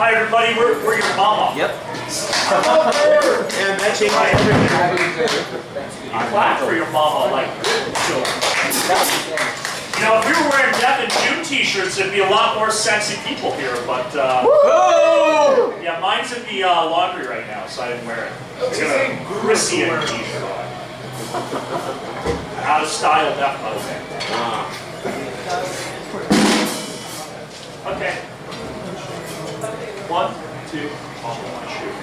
Hi everybody, we're your mama. Yep. And that changed everything. You clap for your mama like children. You know, if we were wearing Death and June t-shirts, it'd be a lot more sexy people here, but, Woo! Yeah, mine's in the laundry right now, so I didn't wear it. It's a greasy t-shirt. Out of style, definitely. Okay. 1, 2, oh, shoot.